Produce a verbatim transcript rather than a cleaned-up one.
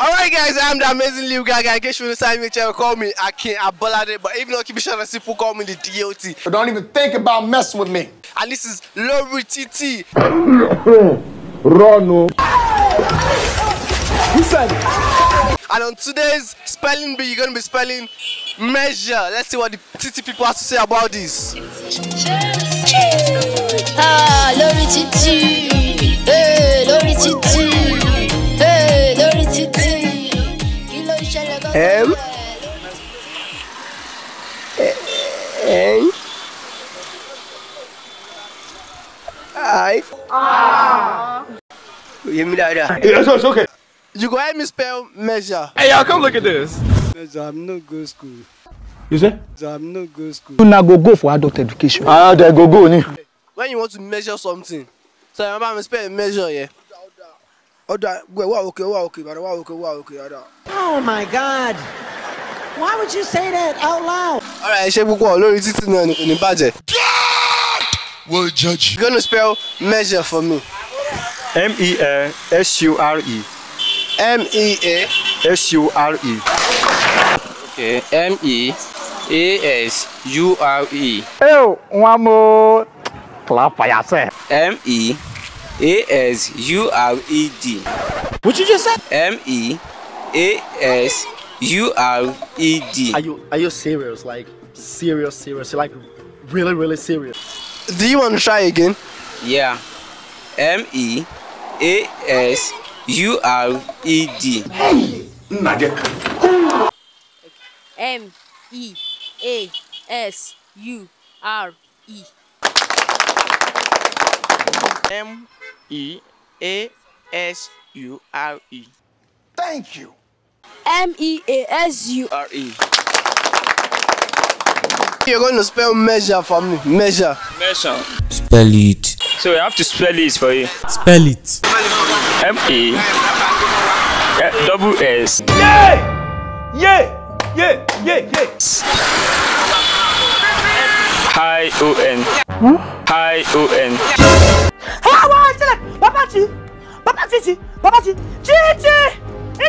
Alright guys, I'm the amazing Liu Gaga. In case you decide to channel, call me, I can't, I ballad it. But even though keep it short and simple, call me the D O T. But don't even think about messing with me. And this is Lorititi. Rano. Who said it? And on today's spelling bee, you're going to be spelling measure. Let's see what the Titi people have to say about this. Ah, Lorititi. Hey, Lorititi. M N I Ah. Give me that. Yeah, it's okay. You go help me spell measure. Hey y'all, come look at this. Measure. I'm not go school. You say? I'm not go school. You now go go for adult education. Ah, they go go ni. When you want to measure something, so remember I'm spell measure, yeah. Oh my God! Why would you say that out loud? All right, shape go Lorititi in the budget. God will judge. You're gonna spell measure for me. M E A S U R E. M E A S U R E. Okay. M E A S U R E. Oh, one more. Clap for yourself. M E. A S U R E D. What you just said? M E A S U R E D. Are you, are you serious? Like, serious, serious? Like, really, really serious? Do you want to try again? Yeah. M E A S U R E D. Hey! M E A S U R E. M E A S U R E. Thank you. M E A S U R E. You're going to spell measure for me. Measure. Measure. Spell it. So you have to spell it for you. Spell it. M E double S. Yeah! Yeah! Yeah! Yeah! Yeah! Hi O N. Hi O N. Papa Chi, Papa Chi, Papa Chi, Chi Chi,